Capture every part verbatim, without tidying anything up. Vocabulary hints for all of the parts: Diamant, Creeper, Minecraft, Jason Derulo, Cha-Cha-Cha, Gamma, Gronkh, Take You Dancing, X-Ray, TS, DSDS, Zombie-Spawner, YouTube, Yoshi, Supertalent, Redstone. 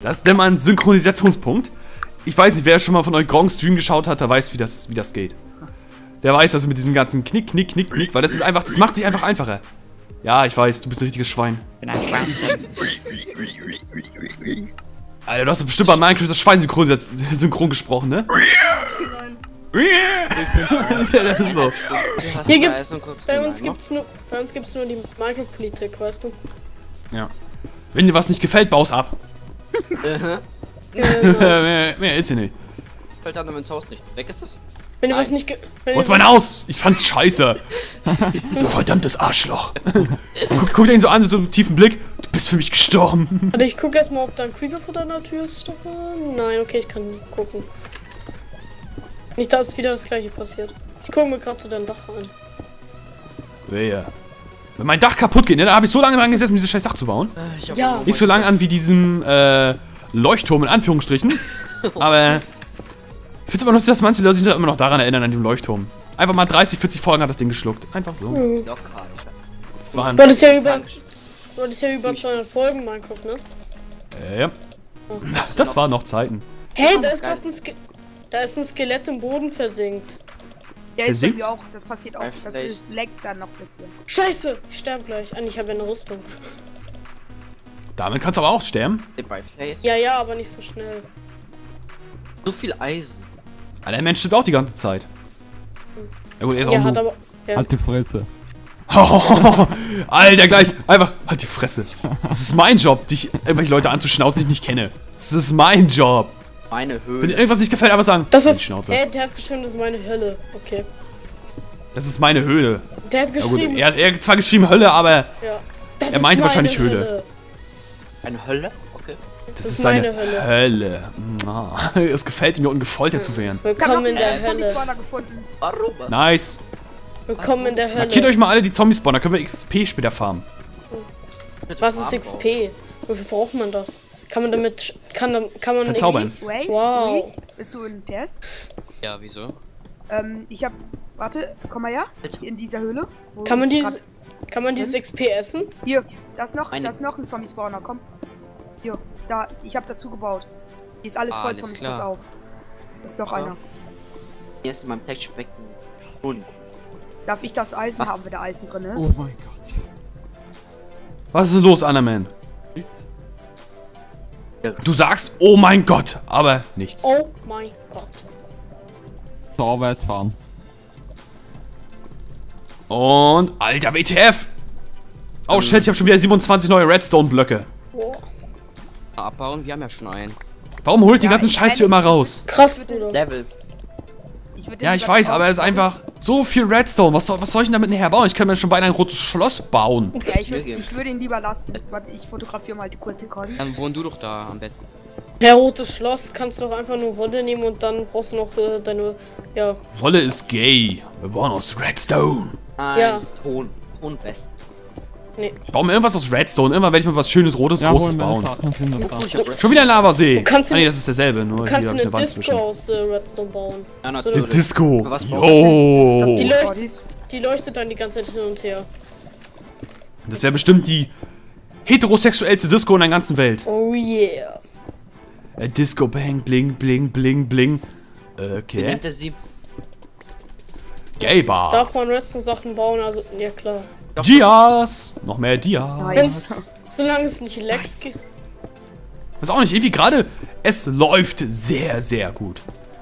Das nennt man einen Synchronisationspunkt. Ich weiß nicht, wer schon mal von euch Gronkh Stream geschaut hat, der weiß, wie das, wie das geht. Der weiß, dass mit diesem ganzen Knick, Knick, Knick, Knick, weil das ist einfach, das macht sich einfach einfacher. Ja, ich weiß, du bist ein richtiges Schwein. Bin ein Schwein. Alter, du hast bestimmt bei Minecraft das Schwein synchron, synchron gesprochen, ne? Das ist so. Hier gibt's, bei uns gibt's nur, bei uns gibt's nur die Minecraft-Politik, weißt du? Ja. Wenn dir was nicht gefällt, bau's ab. Uh-huh. Genau. mehr, mehr ist hier nicht. Fällt dann ins Haus nicht. Weg ist das? Wenn du was nicht. Wo ist mein Haus? Ich fand's scheiße. Du verdammtes Arschloch. guck, guck den so an mit so einem tiefen Blick. Du bist für mich gestorben. Also ich guck erstmal, ob da ein Creeper vor deiner Tür ist. Nein, okay, ich kann nicht gucken. Nicht, dass wieder das gleiche passiert. Ich gucke mir gerade zu deinem Dach an. Wehe. Wenn mein Dach kaputt geht, ne, da habe ich so lange dran gesessen, um dieses scheiß Dach zu bauen. Ich ja. Nicht so lange an wie diesem äh, Leuchtturm in Anführungsstrichen. Aber ich finde es immer lustig, dass manche Leute sich immer noch daran erinnern, an dem Leuchtturm. Einfach mal dreißig, vierzig Folgen hat das Ding geschluckt. Einfach so. Mhm. Das war ein du hattest ja über zweihundert Folgen Minecraft, ne? Äh, ja. Oh. Das waren noch Zeiten. Hey, da ist gerade ein, Ske da ist ein Skelett im Boden versinkt. Ja, ist bei mir auch. Das passiert auch. Das ist leckt dann noch ein bisschen. Scheiße! Ich sterbe gleich. Ah, ich habe ja eine Rüstung. Damit kannst du aber auch sterben. Ja, ja, aber nicht so schnell. So viel Eisen. Ah, der Mensch stirbt auch die ganze Zeit. Ja gut, er ist ja, auch hat, aber, ja. Hat die Fresse. Alter, gleich. Einfach, halt die Fresse. Das ist mein Job, dich irgendwelche Leute anzuschnauzen, die ich nicht kenne. Das ist mein Job. Meine Höhle. Wenn irgendwas nicht gefällt, aber sagen. Das ist. Schnauze. Ey, der hat geschrieben, das ist meine Hölle. Okay. Das ist meine Höhle. Der hat geschrieben. Ja, gut, er, er hat zwar geschrieben Hölle, aber. Ja. Das er meinte wahrscheinlich Höhle. Hölle. Eine Hölle? Okay. Das, das ist seine Hölle. Hölle. Oh, es gefällt mir, ungefoltert zu werden. Willkommen in der Zombie-Spawner gefunden. Warum? Nice. Willkommen in der Hölle. Markiert euch mal alle die Zombie-Spawner, können wir X P später farmen. Was ist X P? Wofür braucht man das? Kann man damit. Kann, kann man. Verzaubern. Wait, wow. Luis, bist du in T S? Ja, wieso? Ähm, ich hab. Warte, komm mal her. In dieser Höhle. Kann man, dieses, kann man dieses X P essen? Hier, da ist noch, da ist noch ein Zombie-Spawner, komm. Hier, da, ich hab das zugebaut. Hier ist alles ah, voll alles Zombies, pass auf. Da ist noch ja. einer. Hier ist in meinem Text weg. Und. Darf ich das Eisen Ach. haben, wenn da Eisen drin ist? Oh mein Gott. Was ist los, Annaman? Nichts. Du sagst, oh mein Gott, aber nichts. Oh mein Gott. Torwärts fahren. Und, alter W T F! Oh ähm. shit, ich habe schon wieder siebenundzwanzig neue Redstone-Blöcke. Oh. Abbauen, wir haben ja schon einen. Warum holt ja, die ganzen Scheiß hier immer raus? Krass, Level. Ich ja, ich weiß, aber es ist einfach so viel Redstone. Was soll, was soll ich denn damit nachher bauen? Ich kann mir schon beinahe ein rotes Schloss bauen. Ja, ich, würd, ich würde ihn lieber lassen. Warte, ich fotografiere mal die kurze Karte. Dann wohn du doch da am Bett. Ja, rotes Schloss kannst du doch einfach nur Wolle nehmen und dann brauchst du noch äh, deine. Ja. Wolle ist gay. Wir bauen aus Redstone. Nein, ja. Ton. Tonfest. Nee. Ich baue mir irgendwas aus Redstone. Immer werde ich mal was schönes, rotes, ja, großes bauen. Schon wieder ein Lavasee. Ah, nee, das ist derselbe. Nur du kannst hier eine, eine Disco zwischen. aus äh, Redstone bauen. Ja, so eine Disco. Was Yo. Das, die, leuchtet, die leuchtet dann die ganze Zeit hin und her. Das wäre bestimmt die heterosexuellste Disco in der ganzen Welt. Oh yeah. Äh, Disco Bang, bling, bling, bling, bling. Okay. Gay Bar. Darf man Redstone Sachen bauen? Also, ja klar. Dias! Noch mehr Dias! Nice. Solange es nicht leckt geht. Weiß auch nicht, irgendwie gerade, es läuft sehr, sehr gut.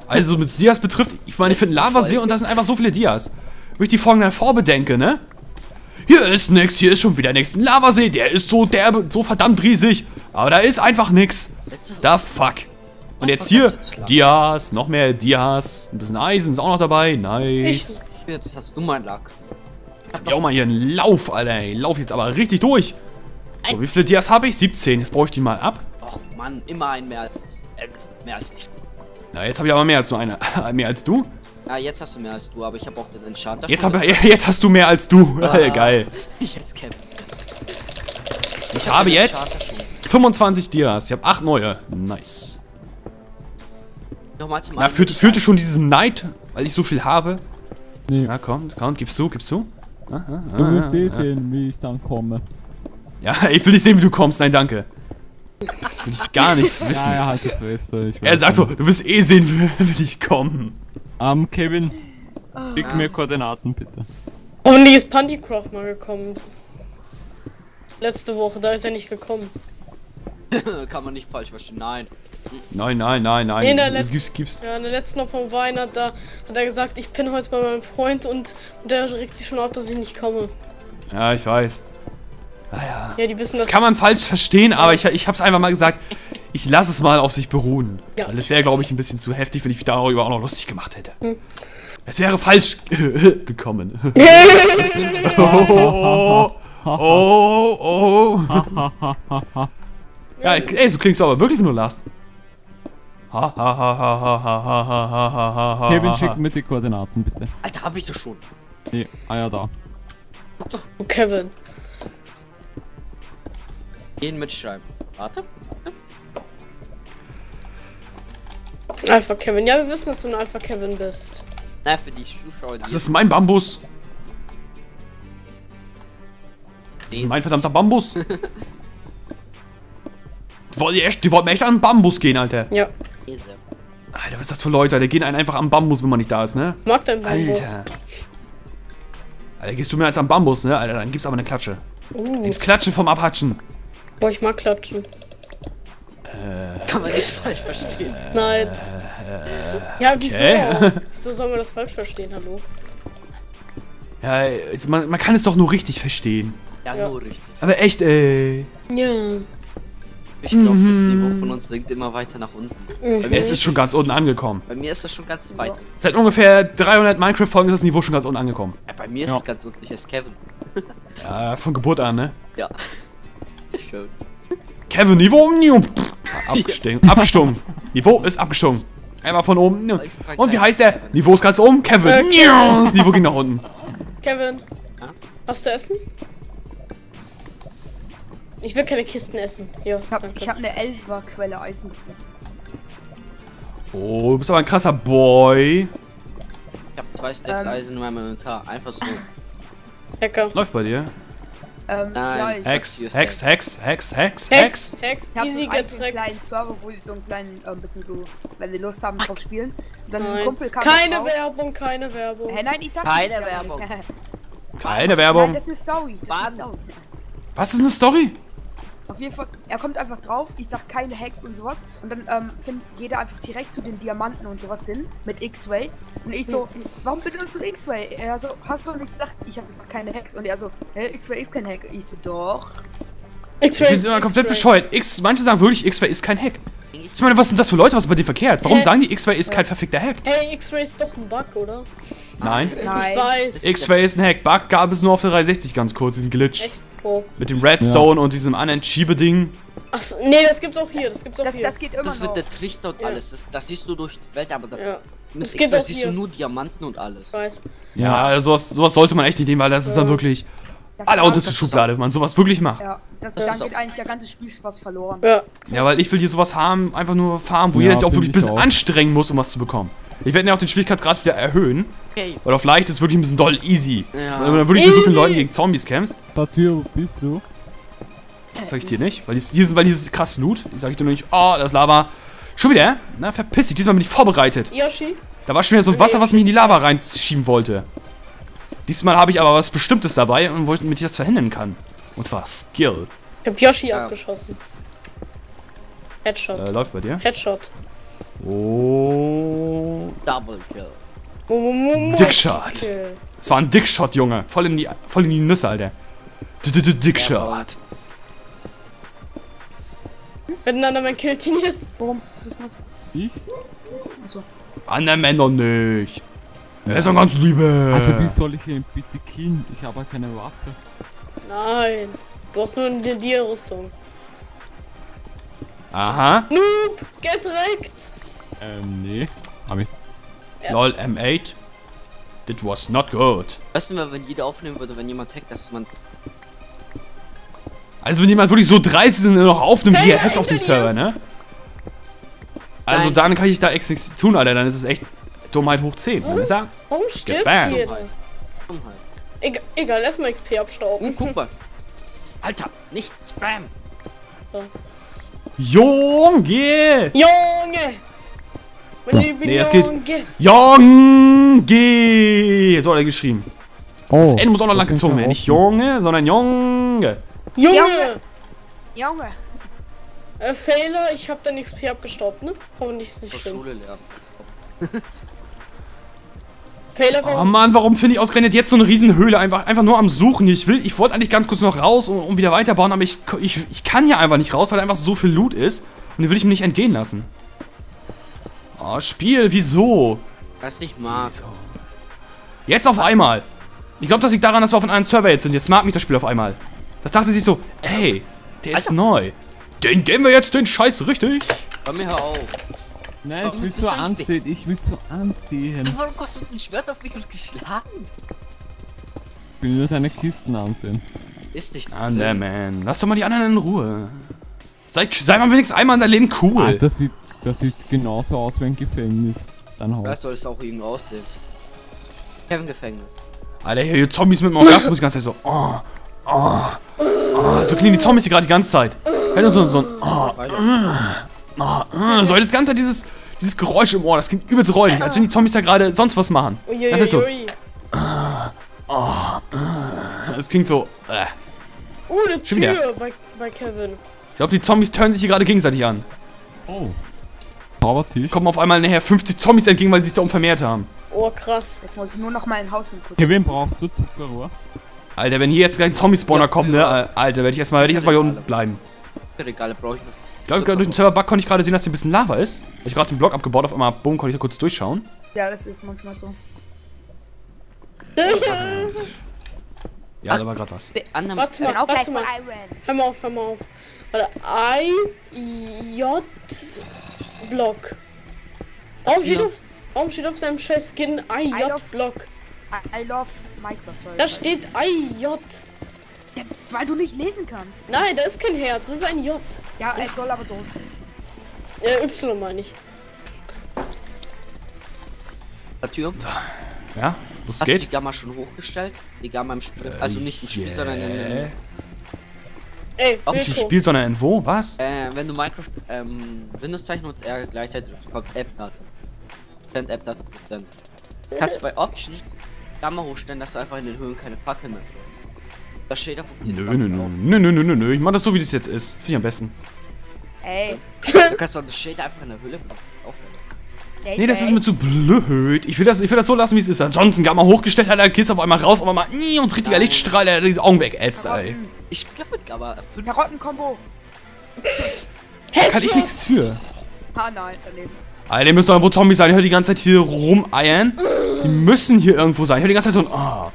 Also mit Dias betrifft, ich meine, ich finde Lavasee und da sind einfach so viele Dias. Wenn ich die Folgen dann vorbedenke, ne? Hier ist nix, hier ist schon wieder nix. Ein Lavasee, der ist so derbe, so verdammt riesig. Aber da ist einfach nix. Da fuck. Und jetzt hier, Dias, noch mehr Dias. Ein bisschen Eisen ist auch noch dabei, nice. Jetzt hast du mein Lack. Jetzt hab ich auch mal hier einen Lauf, Alter. Ich lauf jetzt aber richtig durch. So, wie viele Dias habe ich? siebzehn. Jetzt brauche ich die mal ab. Och Mann, immer ein mehr als. Äh, mehr als ich. Na, jetzt habe ich aber mehr als nur eine. Mehr als du? Na, jetzt hast du mehr als du, aber ich habe auch den Enchanter. Jetzt, hab, jetzt hast du mehr als du. Ah, geil. Jetzt kämpf. Ich, ich habe jetzt fünfundzwanzig Dias. Ich habe acht neue. Nice. Nochmal zum Na, führte, führte schon diesen Neid, weil ich so viel habe. Nee. Na komm, komm, gibst du, gibst du. Ah, ah, ah, du willst eh ah, sehen, ah. wie ich dann komme. Ja, ich will nicht sehen, wie du kommst. Nein, danke. Das will ich gar nicht wissen. Ja, ja, fest, ich er sagt nicht. So, du wirst eh sehen, will ich kommen. Ähm, um, Kevin, schick mir Koordinaten, bitte. Und die ist Pantycroft mal gekommen. Letzte Woche, da ist er nicht gekommen. Kann man nicht falsch verstehen, nein. Nein, nein, nein, nein, in der das gibt's, gibt's. Ja, in der letzten Woche vom Wein hat, da, hat er gesagt, ich bin heute bei meinem Freund und, und der regt sich schon auf, dass ich nicht komme. Ja, ich weiß. Naja, ja, die wissen, das kann man falsch verstehen, aber ich, ich hab's einfach mal gesagt, ich lasse es mal auf sich beruhen. Ja. Weil das wäre, glaube ich, ein bisschen zu heftig, wenn ich mich darüber auch noch lustig gemacht hätte. Hm. Es wäre falsch gekommen. Oh, oh, oh. Ja, ey, so klingst du aber wirklich nur Last. Kevin, schick mir die Koordinaten, bitte. Alter, hab ich doch schon. Nee, ah ja, da. Oh, Kevin. Gehen mitschreiben. Warte. Alpha Kevin. Ja, wir wissen, dass du ein Alpha Kevin bist. Na, für die Zuschauer. Das ist mein Bambus. Das ist mein verdammter Bambus. Die wollten echt, die wollten echt an den Bambus gehen, Alter. Ja. Alter, was ist das für Leute? Die gehen einen einfach am Bambus, wenn man nicht da ist, ne? Mag dein Bambus. Alter. Alter, gehst du mehr als am Bambus, ne? Alter, dann gibt's aber eine Klatsche. Uh. Gibt's Klatsche vom Abhatschen. Boah, ich mag Klatschen. Äh, Kann man nicht falsch verstehen. Nein. Äh, ja, wieso? Okay. Wieso soll man das falsch verstehen, hallo? Ja, jetzt, man, man kann es doch nur richtig verstehen. Ja, ja, nur richtig. Aber echt, ey. Ja. Ich glaube, mhm. das Niveau von uns sinkt immer weiter nach unten. Mhm. Bei mir ist es schon ganz unten angekommen. Bei mir ist das schon ganz weit. So. Seit ungefähr dreihundert Minecraft-Folgen ist das Niveau schon ganz unten angekommen. Ja, bei mir ist ja. es ganz unten, ich heiße Kevin. Ja, von Geburt an, ne? Ja. Schön. Kevin, Niveau abgestiegen, abgestunken. Niveau ist abgestunken. Einmal von oben. Und wie heißt der? Niveau ist ganz oben. Kevin. Äh, Kevin. Das Niveau ging nach unten. Kevin, ja? Hast du Essen? Ich will keine Kisten essen. Ja, ich, hab, ich hab eine Elva-Quelle Eisen gefunden. Oh, du bist aber ein krasser Boy. Ich hab zwei Stacks ähm. Eisen in meinem Inventar. Einfach so. Hacker. Läuft bei dir? Ähm, Nein. Ja, Hex, Hex, Hex, Hex, Hex, Hex, Hex. Ich hab so einen kleinen Server, wo so einen kleinen, äh, bisschen so, wenn wir Lust haben, drauf spielen. Und dann ein Kumpel kam Keine drauf. Werbung, keine Werbung. Hey, nein, ich sag keine nicht, Werbung. Keine Werbung. Nein, das ist eine Story. Das ist eine Story. Was ist eine Story? Auf jeden Fall, er kommt einfach drauf, ich sag keine Hex und sowas. Und dann ähm, findet jeder einfach direkt zu den Diamanten und sowas hin. Mit X-Ray. Und ich so, warum benutzt du X-Ray? Er so, hast du doch nichts gesagt? Ich hab gesagt, keine Hex. Und er so, hä, X-Ray ist kein Hack. Ich so, doch. X-Ray ist immer komplett bescheuert. X, manche sagen wirklich, X-Ray ist kein Hack. Ich meine, was sind das für Leute? Was ist bei dir verkehrt? Warum hey. sagen die, X-Ray ist kein verfickter Hack? Ey, X-Ray ist doch ein Bug, oder? Nein. Nein. Ich weiß. X-Ray ist ein Hack. Bug gab es nur auf der dreihundertsechzig ganz kurz, diesen Glitch. Echt? Mit dem Redstone ja. und diesem anderen Schiebeding. Ach so, nee, das gibt's auch hier, das gibt's auch das, hier. Das geht immer Das wird der Trichter und ja. alles, das, das siehst du durch die Welt, aber da ja. das geht auch siehst hier. du nur Diamanten und alles. Ich weiß. Ja, ja. Sowas, sowas sollte man echt nicht nehmen, weil das ja. ist dann wirklich das aller unterste Schublade, wenn man sowas wirklich macht. Ja, das, ja. dann geht eigentlich der ganze Spielspaß verloren. Ja. ja, weil ich will hier sowas haben, einfach nur farmen, wo ja, jeder sich auch wirklich ein bisschen auch. anstrengen muss, um was zu bekommen. Ich werde ja auch den Schwierigkeitsgrad wieder erhöhen. Okay. Weil auf leicht ist wirklich ein bisschen doll easy. Ja. Weil dann würde ich mit so vielen Leuten gegen Zombies kämpfst. Wo bist du? Das sag ich dir nicht. Weil die hier sind, weil dieses krass Loot. Die sag ich dir nur nicht. Oh, das Lava. Schon wieder? Na, verpiss dich. Diesmal bin ich vorbereitet. Yoshi? Da war schon wieder so ein Wasser, was mich in die Lava reinschieben wollte. Diesmal habe ich aber was Bestimmtes dabei und wollte, damit ich das verhindern kann. Und zwar Skill. Ich hab Yoshi ja. abgeschossen. Headshot. Äh, läuft bei dir? Headshot. Oh. Double Kill. Dickshot. Es war ein Dickshot, Junge. Voll in die, voll in die Nüsse, Alter. Dickshot. Miteinander mein Killteam jetzt. Warum? Ich? Andere nicht. Er ist doch ganz liebe. Also wie soll ich ihn bitte killen? Ich habe keine Waffe. Nein. Du hast nur eine Dia-Rüstung. Aha. Noob, get wrecked. Ähm, nee. Hab ich. Ja. Lol, M acht. That was not good. Weißt du, wenn jeder aufnehmen würde, wenn jemand hackt, dass man... Also wenn jemand wirklich so dreist ist und noch aufnimmt, hey, wie er hackt auf dem Server, ne? Also nein. Dann kann ich da echt nichts tun, Alter. Dann ist es echt Dummheit hoch zehn. Warum, warum stirbst du jeder? Egal, egal, lass mal X P abstauben. Uh, guck mal. Alter, nicht Spam. So. Junge! Junge! Ja. Nee, das geht. Junge! So hat er geschrieben. Oh, das N muss auch noch lang gezogen werden. Nicht Junge, sondern Junge. Junge! Junge! Äh, Fehler, ich hab dein X P abgestaubt, ne? Hoffentlich ist nicht schlimm. Schule lernen. Fehler, oh Mann, warum finde ich ausgerechnet jetzt so eine Riesenhöhle einfach, einfach nur am Suchen? Ich will, ich wollte eigentlich ganz kurz noch raus und, und wieder weiterbauen, aber ich, ich, ich kann ja einfach nicht raus, weil einfach so viel Loot ist. Und den will ich mir nicht entgehen lassen. Oh, Spiel, wieso? Was ich mag. Wieso? Jetzt auf einmal. Ich glaube, das liegt daran, dass wir auf einem Server jetzt sind. Jetzt mag mich das Spiel auf einmal. Das dachte sich so, ey, der ist Alter. Neu. Den geben wir jetzt den Scheiß richtig. Bei mir hör auf. Nein, ich will so anziehen. Ich will so anziehen. Warum hast du mit dem Schwert auf mich und geschlagen? Ich will nur deine Kisten ansehen. Ist nicht so. Underman. Lass doch mal die anderen in Ruhe. Sei, sei mal wenigstens einmal in deinem Leben cool. Alter, das sieht, das sieht genauso aus wie ein Gefängnis. Dann hau. Das soll es auch eben aussehen. Kein Gefängnis. Alter, hier Zombies mit dem Orgasmus die ganze Zeit so. Oh, oh, oh. So klingen die Zombies hier gerade die ganze Zeit. Hör nur so, so ein. Oh, oh, oh. So das ganze Zeit dieses, dieses Geräusch im Ohr. Das klingt übelst räudig, als wenn die Zombies da gerade sonst was machen. Das heißt so. Oh, oh, das klingt so. Äh. Oh, eine Tür bei, bei Kevin. Ich glaube, die Zombies turnen sich hier gerade gegenseitig an. Oh. Zaubertisch. Kommen auf einmal nachher fünfzig Zombies entgegen, weil sie sich da oben vermehrt haben. Oh, krass. Jetzt muss ich nur noch mal ein Haus hinputzen. Kevin, brauchst du Zuckerrohr? Alter, wenn hier jetzt gleich ein Zombie-Spawner kommt, ne? Alter, werde ich erstmal werd ich erstmal hier unten bleiben. Regale brauche ich noch. Ich glaube, durch den Server-Bug konnte ich gerade sehen, dass hier ein bisschen Lava ist. Ich habe gerade den Block abgebaut, auf einmal, bumm, konnte ich da kurz durchschauen. Ja, das ist manchmal so. Ja, da war gerade was. Warte mal, warte mal. Hör mal auf, hör mal auf. Warte, I J-Block. Warum steht auf deinem scheiß Skin I J-Block? I love Minecraft. Da steht I J. Ja, weil du nicht lesen kannst. Nein, da ist kein Herz, das ist ein J. Ja, es soll aber so sein. Ja, Y meine ich. Tür. Ja, was geht? Hast du die Gamma schon hochgestellt? Die Gamma im Spiel, äh, also nicht im Spiel, yeah. sondern in einem... Ey, auch nicht im Spiel, sondern in wo? Was? Äh, wenn du Minecraft, ähm, Windows-Zeichen und R gleichzeitig kommt App-Daten. Prozent App-Daten, Prozent. Kannst du bei Options Gamma hochstellen, dass du einfach in den Höhen keine Fackel mehr kriegst. Das steht auf dem Nö, nö, nö, nö, nö, nö, nö, ich mach das so, wie das jetzt ist. Finde ich am besten. Ey. Du kannst doch das Schild einfach in der Höhle aufhören. Nee, das ist mir zu blöd. Ich will das, ich will das so lassen, wie es ist. Ansonsten Gamma hochgestellt, hat er Kiss auf einmal raus, auf einmal nie und richtiger Lichtstrahl, er hat die Augen wegätzt, ey. Ich glaub mit Gamma. Karotten-Kombo. Da kann ich nichts für. Ah, nein, daneben. Alter, die müssen doch irgendwo Zombies sein. Ich höre die ganze Zeit hier rumeiern. Die müssen hier irgendwo sein. Ich höre die ganze Zeit so ein. Oh,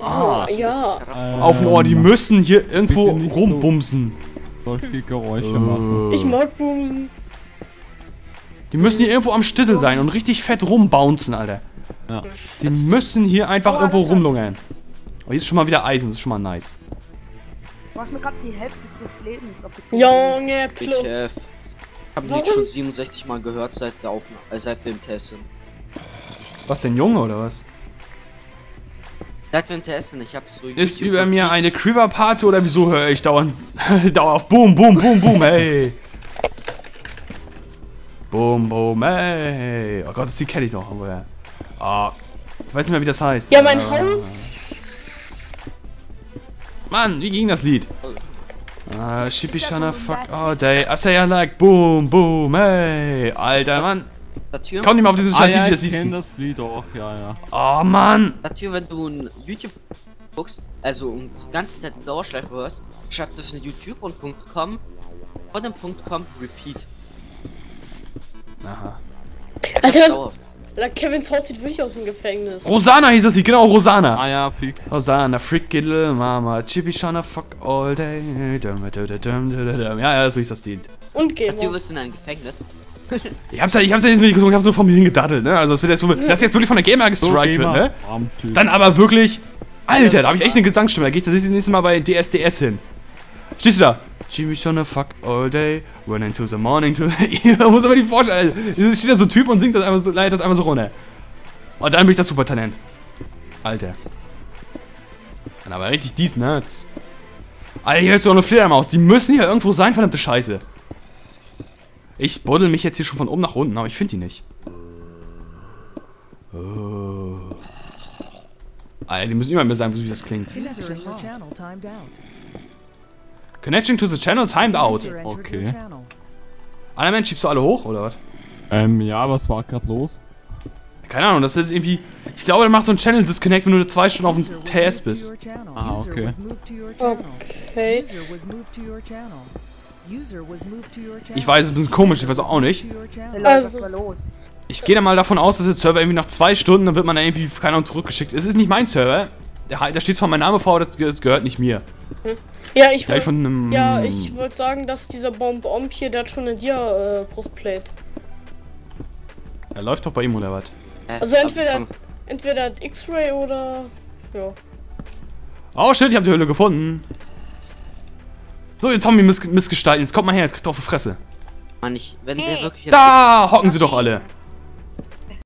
oh, oh, ja. Auf dem Ohr. Die müssen hier irgendwo rumbumsen. So solche Geräusche äh. machen. Ich mag bumsen. Die müssen hier irgendwo am Stissel sein und richtig fett rumbouncen, Alter. Ja. Die müssen hier einfach oh, irgendwo rumlungern. Aber oh, jetzt ist schon mal wieder Eisen. Das ist schon mal nice. Du hast mir gerade die Hälfte des Lebens abgezogen. Junge, plus. Ich hab den schon siebenundsechzig Mal gehört seit der Aufnahme, äh, seit wir im T S sind. Was denn, Junge, oder was? Seit wir im T S sind, ich hab's so... Ist über Video mir eine Creeper-Party oder wieso höre ich dauernd... Dauerhaft boom, boom, boom, boom, hey! Boom, boom, hey! Oh Gott, das Lied kenne ich doch, aber... Ah... Oh, ich weiß nicht mehr, wie das heißt. Ja, mein uh, Haus... Mann, wie ging das Lied? Ah, Shippy Shana fuck all day. I say I like boom boom hey. Alter Mann. Ich komm nicht mal auf dieses scheiß Lied, ah, ja, das Lied. Ich kenn das Lied auch, ja, ja. Oh Mann. Natürlich, wenn du ein YouTube guckst, also und die ganze Zeit Dauerschleife hörst, schreibst du zwischen YouTube und .com. Vor dem Punkt kommt Repeat. Aha. Alter, das Kevins Haus sieht wirklich aus dem Gefängnis. Rosanna hieß das Lied, genau, Rosanna. Ah ja, fix. Rosanna, Frick Little Mama, Chippy Shana fuck all day. Ja, ja, so hieß das Lied. Und Gamma. Ach, du bist in einem Gefängnis. Ich hab's ja, ich hab's ja nicht gesungen, ich hab's nur von mir hingedaddelt, ne? Also, das wird jetzt, so, das jetzt wirklich von der Gamer gestrikt wird, ne? Dann aber wirklich. Alter, da hab ich echt eine Gesangsstimme, da geh ich das nächste Mal bei D S D S hin. Stehst du da? Chippy Shana fuck all day, when into the morning to the... Da muss aber die vorstellen, Alter. Steht da so ein Typ und singt das einfach so, leitet das einfach so runter. Und dann bin ich das Supertalent. Alter. Dann aber richtig dies Nerds. Alter, hier hörst du auch eine Fledermaus. Die müssen ja irgendwo sein, verdammte Scheiße. Ich buddel mich jetzt hier schon von oben nach unten, aber ich finde die nicht. Oh. Alter, die müssen immer mehr sein, wie das klingt. Connection to the channel timed out. Okay. Alter, Mensch, schiebst du alle hoch, oder was? Ähm, ja, was war gerade los? Keine Ahnung, das ist irgendwie... Ich glaube, der macht so einen Channel-Disconnect, wenn du zwei Stunden auf dem T S bist. Ah, okay. Okay. Ich weiß, es ist ein bisschen komisch, ich weiß auch nicht. Also. Ich gehe da mal davon aus, dass der Server irgendwie nach zwei Stunden, dann wird man da irgendwie, keine Ahnung, zurückgeschickt. Es ist nicht mein Server. Da steht zwar mein Name vor, aber das gehört nicht mir. Hm. Ja, ich wollte ja, wollt sagen, dass dieser Bomb-Omb hier, der hat schon in dir äh, Brustplate. Er läuft doch bei ihm, oder was? Also entweder, entweder X-Ray oder... Ja. Oh shit, ich habe die Höhle gefunden. So, jetzt haben wir miss missgestalten. Jetzt kommt mal her, jetzt kriegt ihr auf die Fresse. Mann, ich, wenn hey. Wirklich da hocken sie doch alle.